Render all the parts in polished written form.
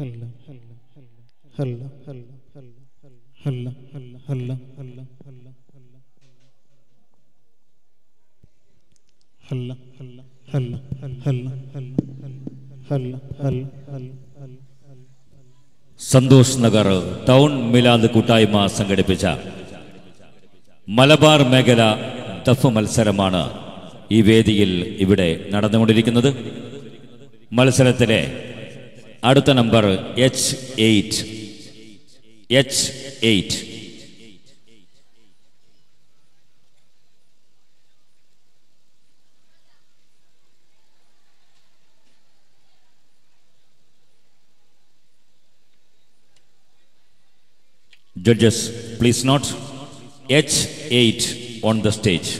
हल्ला हल्ला हल्ला हल्ला हल्ला हल्ला हल्ला हल्ला हल्ला हल्ला हल्ला हल्ला हल्ला हल्ला हल्ला हल्ला സന്തോഷ് നഗർ ടൗൺ മിലാദ് കൂട്ടായ്മ സംഘടിപ്പിച്ച മലബാർ മേഖല ദഫ് മത്സരമാണ് ഈ വേദിയിൽ ഇവിടെ നടന്നുകൊണ്ടിരിക്കുന്നത്. മത്സരത്തിലെ അടുത്ത number H eight Judges, please note H8 on the stage.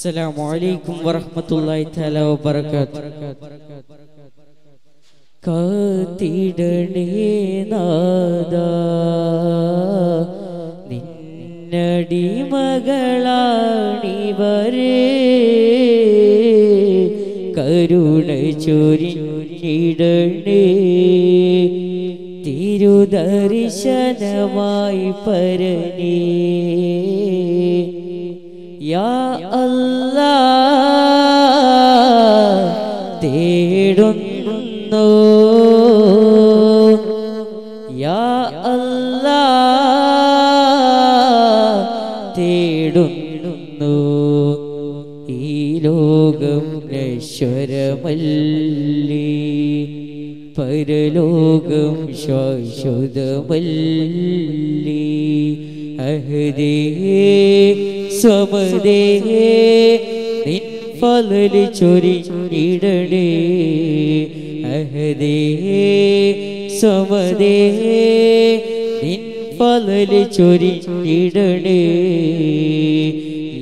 Assalamu alaikum warahmatullahi taala wabarakatuh. Kathidane nada ninnadi magalani vare karunai chorinidane tirudarshanamai parane. Ya Allah, tedunnu. Ya Allah, tedunnu. Ee logam nashwaramalli, paralogam shashwatamalli. Ahde. സമദേ നിൻ ഫലലി ചൊരിഞ്ഞിടണേ അഹദേ സമദേ നിൻ ഫലലി ചൊരിഞ്ഞിടണേ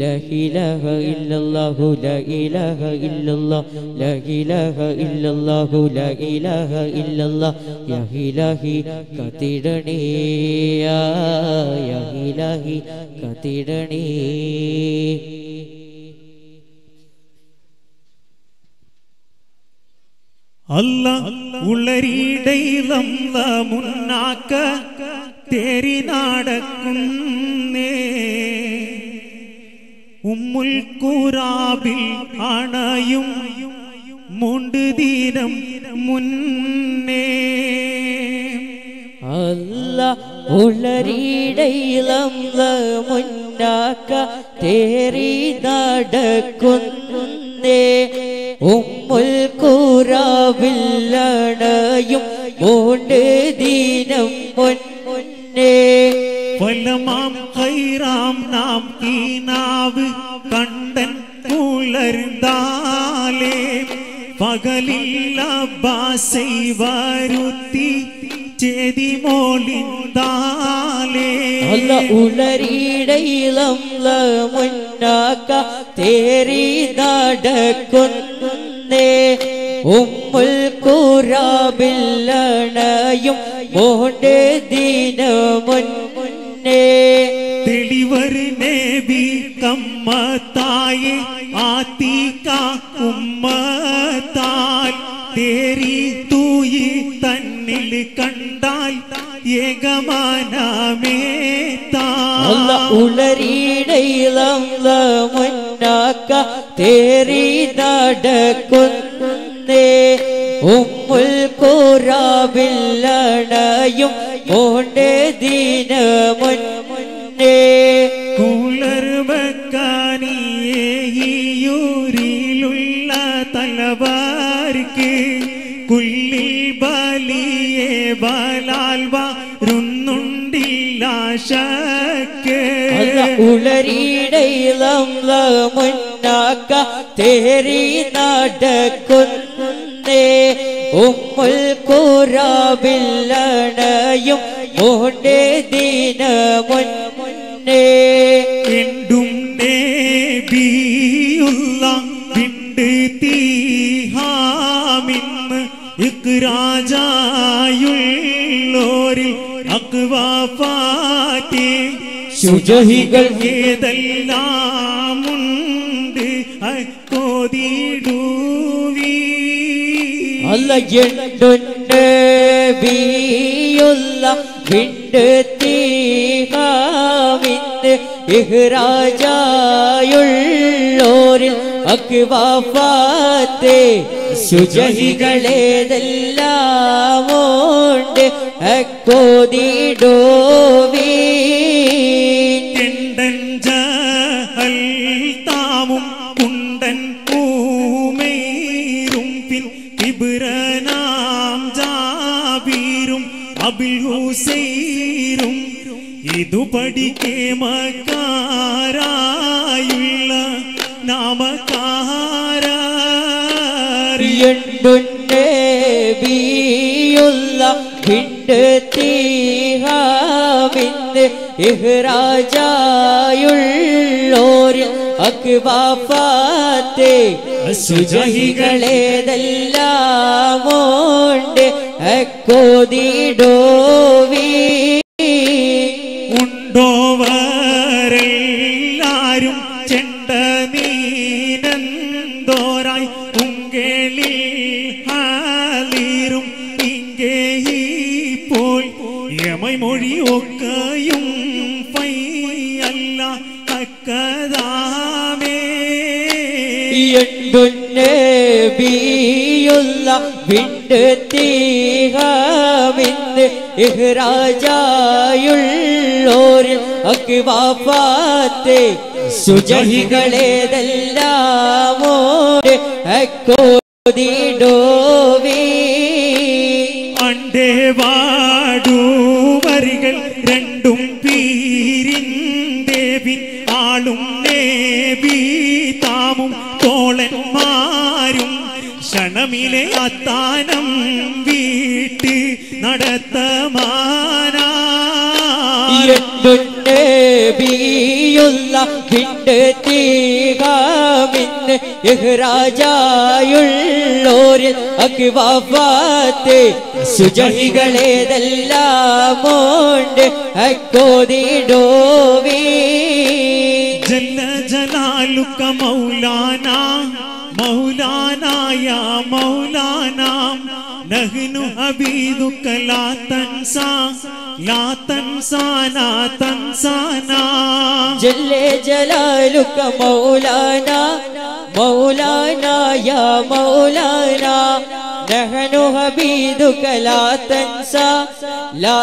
ലാ ഇലാഹ ഇല്ലല്ലാഹു ലാ ഇലാഹ ഇല്ലല്ലാഹു ലാ ഇലാഹ ഇല്ലല്ലാഹു ലാ ഇലാഹ ഇല്ലല്ലാഹു യാ ഇലാഹി കതിടണേ യാ ഇലാഹി കതിടണേ. അല്ലാഹ് ഉള്ളരിടയിലം മുന്നാക്ക തേരി നടക്കുന്നേ ഉമ്മുൽ ഖുറാബിൽ അണയും മുണ്ട് ദിനം മുന്നേ. അല്ലാഹ് ഉള്ളരിടയിലം മുന്നാക്ക തേരി നടക്കുന്നേ ഉമ്മുൽ ഖുറാബിൽ അണയും മുണ്ട് ദിനം മുന്നേ. വലമാം ഖൈറാം നാം കീനാവ് കണ്ടൻ കുളർദാലേ പകലിൽ അബ്ബാസൈ വരുത്തി ചേതി മോളിന്ദാലേ. അല്ല ഉലരിടയിലം മുന്നാക്ക തേരി നടക്കുന്നേ ഉമ്മുൽ ഖുറാബിൽ അണയും മോണ്ട് ദിനമുൻ. തെളിവർ നബി കമ്മത്തായേ ആതിക ഉമ്മത്താൽ തേരി തൂയി തന്നിൽ കണ്ടാൽ ഏകമാനമേ താൻ. ഉലരിടയിലം മുന്നാക്ക തേരി നടക്കുന്നേ ഉമ്മുൽ ഖുറാബിൽ അണയും മോണ്ട് ദിനമുന്നേ. കുളർവക്കാനിയേയൂരിലുള്ള തലവാർക്ക് കുല്ലിൽ ബലിയെ ബലാൽ വരുന്നുണ്ടില്ല ശക്ക്. ഉളരിടയിലം മുന്നാക്ക തേരി നടക്കുന്നേ ഉമ്മുൽ ഖുറാബിൽ അണയും മോണ്ട് ദിനമുന്നേ. एक രാജായുള്ളോരിൽ അക്വാപാറ്റി ശുചഹികൾക്കെതെല്ലാമുണ്ട് അക്കോതിടുവി അല്ലയെണ്ടുണ്ട് ബിയുള്ള വിണ്ടുതീകാവിൻ്റെ രാജായുള്ളോരിൽ അക്വാപാറ്റി ശുചഹികളേതെല്ലാമുണ്ട് അക്കോതിടുവി ഇതുപടിക്കെ മക്കാരായുള്ള നാമക്കാരിയുള്ള ഭിണ്ടത്തിഹാവിൻ്റെ രാജായുള്ളോരിൽ അക്വാപാത്തി ശുചഹികളേതെല്ലാമുണ്ട് അക്കോതിടുവി ഉണ്ടോവരെല്ലാരും ചെണ്ട നീനന്തോരായി ഉങ്കേളി ഹാലീരും ഇങ്കേഹി പോയി യമൈമൊഴിയൊക്കെയും പൈ അല്ല അക്കതാമേ ബിയുള്ള വിണ്ടുതീഹാവിൻ്റെ രാജായുള്ളോരിൽ അക്വാപാത്തി ശുചഹികളേതെല്ലാമുണ്ട് അക്കോതിടുവി അണ്ടേവാടുവരികൾ രണ്ടും പീരിന്തേവിൻ ആളും നേബി താമും തോളന്മാരും ക്ഷണമിലെ അത്താനം വീട്ട് നടത്തമാനുള്ള ഭിണ്ടത്തിഹാവിൻ്റെ രാജായുള്ളോരിൽ അക്വാപാത്തി ശുചഹികളേതെല്ലാമുണ്ട് അക്കോതിടുവി ജലാലുക മൗലാന മൗലാനായ മൗലാനാ നഹ്നു അബീദുക ലാ തൻസാ ലാ തൻസാനാ തൻസാനാ ജലാലുക മൗലാന മൗലാനായ മൗലാനാ നഹ്നു അബീദുക ലാ തൻസാനാ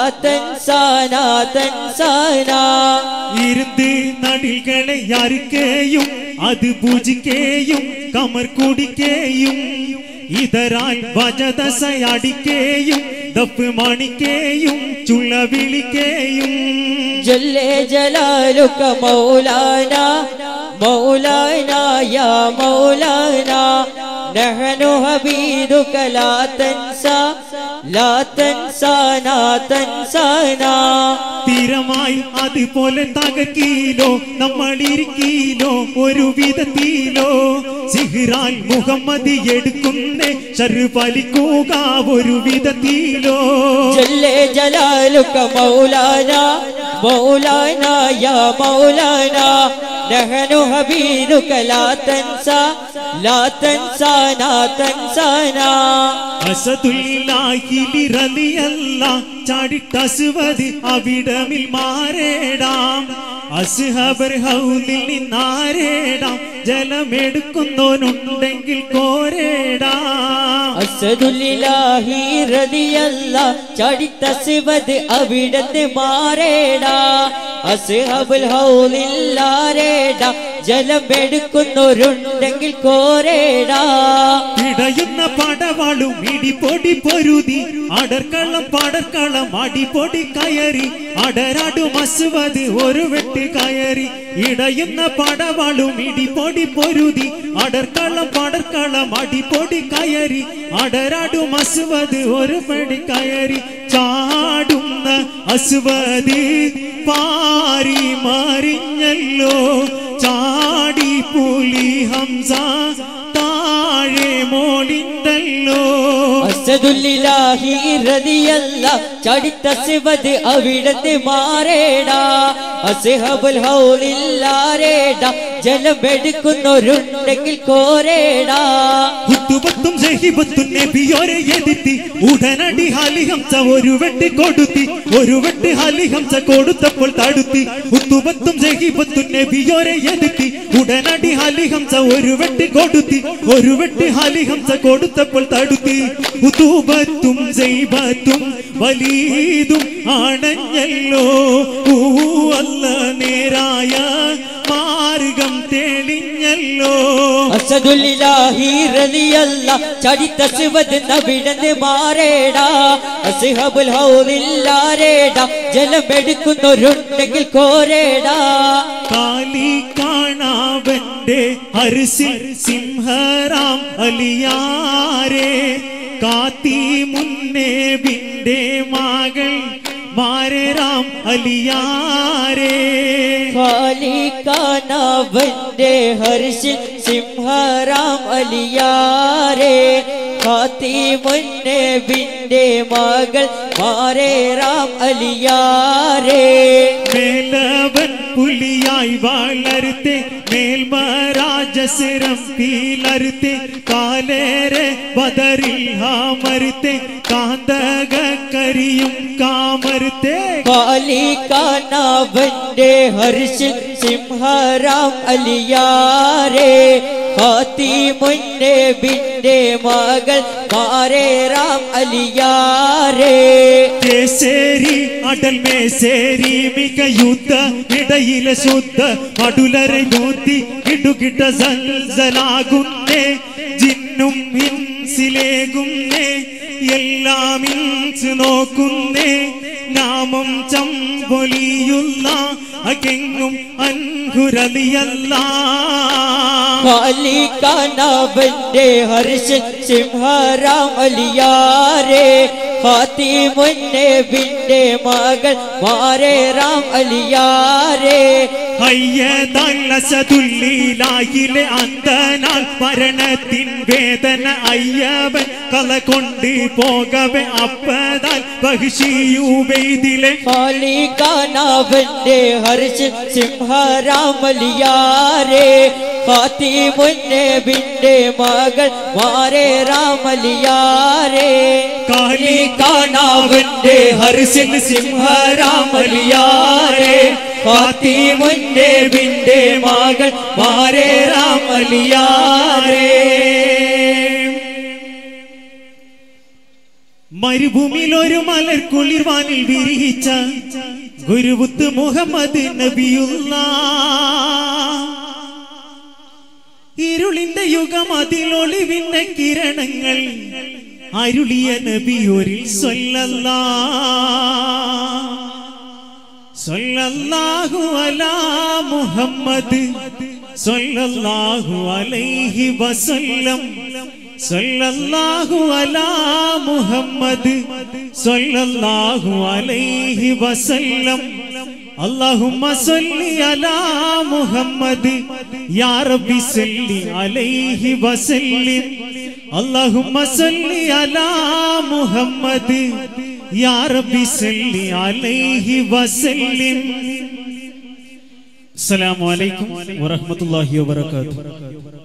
തൻസാനാ ഇരുതി നടികളെ യാരിക്കേയും അത് പൂജിക്കേയും കമർ കുടിക്കേയും ഇതരായി വജതസയടിക്കേയും ദഫ് മണിക്കേയും ചുള്ള വിളിക്കേയും ജല്ലേ ജലാലുക മൗലാന മൗലാനായ മൗലാന നഹ്നു ഹബീദുക ലാ തൻസാനാ തൻസാനാ തീരമായി അതുപോലെ തകർക്കീലോ നമ്മളിരിക്കീലോ ഒരു വിധത്തിലോ സിഹ്റാൽ മുഹമ്മദ് എടുക്കുന്നേ ശർഫലിക്കുക ഒരു വിധത്തിലോ ജല്ലേ ജലാലുക മൗലാന മൗലാനായ മൗലാന നഹ്നു ഹബീദുക ലാ തൻസാനാ തൻസാനാ അസദുല്ലാഹി ലിറലിയല്ലാ ചാടിട്ടസ്വദ് അവിടമിൽ മാറേടാം അസ്ഹബർ ഹൗലിൽ നിന്നാരേടാം ജലമെടുക്കുന്നോനുണ്ടെങ്കിൽ കോരേടാം അസദുല്ലാഹി ലിറലിയല്ലാ ചാടിട്ടസ്വദ് അവിടത്തെ മാറേടാം അസ്ഹബുൽ ഹൗലിൽ നിന്നാരേടാം ജലമെടുക്കുന്നോരുണ്ടെങ്കിൽ കോരേടാ ഇടയുന്ന പടവാളും ഇടിപൊടി പൊരുതി പടർക്കളം അടിപൊടി കയറി അടരാടും അസ്വദ് ഒരു വെട്ടി കയറി ഇടയുന്ന പടവാളും ഇടിപൊടി പൊരുതി പടർക്കളം അടിപൊടി കയറി അടരാടും അസ്വദ് ഒരു പടി കയറി ചാടുന്ന അസ്വദ് പാരി മറിഞ്ഞല്ലോ ചാടി പുലി ഹംസ താഴെ മോളിന്തല്ലോ സദുലില്ലാഹി റളിയല്ലാഹ് ചടിത്ത സിവദ് അവിടത്തെ മാരേടാ അസ്ഹബുൽ ഹൗലില്ലാരേടാ ജലമെടുക്കുന്നൊരുണ്ടെങ്കിൽ കോരേടാ ഹുതുബത്തും സഹിബത്തും നബിയോരെ എതിറ്റി ഉടനടി ഹലിഹംസ ഒരു വെട്ട് ഹലിഹംസ കൊടുത്തപ്പോൾ തടുത്തി ഹുതുബത്തും സഹിബത്തും നബിയോരെ എതിറ്റി ഉടനടി ഹലിഹംസ ഒരു വെട്ട് ഹലിഹംസ കൊടുത്തപ്പോൾ തടുത്തി ഉതൂബത്തും സൈബത്തും വലീദും ആണഞ്ഞല്ലോ അല്ലാഹ് നേരായ മാർഗം തെളിഞ്ഞല്ലോ അസ്ഹബുലില്ലാഹി റളിയല്ലാഹ് ചടിത്ത സിവദ് നബിടനെ മാരേടാ അസ്ഹബുൽ ഹൗലില്ലാരേടാ ജലമെടുക്കുന്നൊരുണ്ടെങ്കിൽ കോരേടാ കാലി കാണാവന്റെ അർസിൽ സിംഹറാം അലിയാരേ കാത്തി മുന്നേ ബിന്റെ മകൾ मारे राम अलियारे खाली का ना बंदे हर्षिल सिंह राम अलियारे खाती मुन्ने बिंदे मगल मारे राम अलियारे मेलवन पुलियाई वालरते मेलमराजसरम पीलरते कालेरे बदरिल हामरते कांदग करियुम कामरते काली काना बंदे हर्षिल सिंह राम अलियारे हाथी मुन्ने बिंदे मगल मारे राम अलियारे केसेरी अडल में सेरी मिक युद्ध इडयिल सुद्ध मडुलरे गूति किडुकिट जल्जलागुन्ने जिन्नुम हिंसिलेगुन्ने എല്ലാം ഇൻസ് നോക്കുന്നേ നാമം ചമ്പൊലിയുള്ള അകെങ്ങും അൻഹുരലിയല്ല കാലി കാനവന്റെ ഹർഷ സിംഹരാം അലിയാരേ ഹാത്തി മുന്നേ ബിന്റെ മകൾ മാരേ രാം അലിയാരേ ിലെ അന്തനാൽ മരണത്തിൻ വേദന അയ്യവൻ കല കൊണ്ട് പോകവെ അപ്പതാൽ ബഹിഷിയുവെയ്തിലെ കാലി കാനവന്റെ ഹർഷ സിംഹരാമലിയാരേ ഹാത്തി മുന്നേ ബിന്റെ മകൾ മാരേ രാമലിയാരേ കാലി കാനവന്റെ ഹർഷ സിംഹരാമലിയാരേ ഹാത്തി മുന്നേ ബിന്റെ മകൾ മാരേ രാം അലിയാരേ മരുഭൂമിയിൽ ഒരു മലർ കുളിർവാനിൽ വിരിയിച്ച ഗുരുവുത്ത് മുഹമ്മദ് നബിയുള്ള ഇരുളിന്റെ യുഗം അതിലൊളിവിന്റെ കിരണങ്ങൾ അരുളിയ നബിയോരിൽ സ്വല്ലല്ലാഹ് സല്ലല്ലാഹു അലാ മുഹമ്മദ് സല്ലല്ലാഹു അലൈഹി വസല്ലം സല്ലല്ലാഹു അലാ മുഹമ്മദ് സല്ലല്ലാഹു അലൈഹി വസല്ലം അല്ലാഹുമ്മ സല്ലി അലാ മുഹമ്മദ് യാ റബ്ബി സല്ലി അലൈഹി വസല്ലം അല്ലാഹുമ്മ സല്ലി അലാ മുഹമ്മദ് या रब्बी सल्ली अलैहि वसल्लिम। अस्सलामु अलैकुम व रहमतुल्लाहि व बरकातुहू।